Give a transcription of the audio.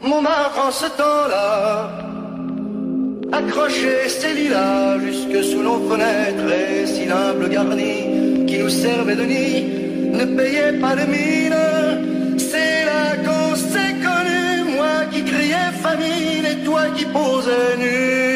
Montmartre en ce temps-là accrochait ses lilas jusque sous nos fenêtres. Les si humbles garnis qui nous servaient de nid ne payaient pas de mine. C'est là qu'on s'est connus, moi qui criais famine et toi qui posais nu.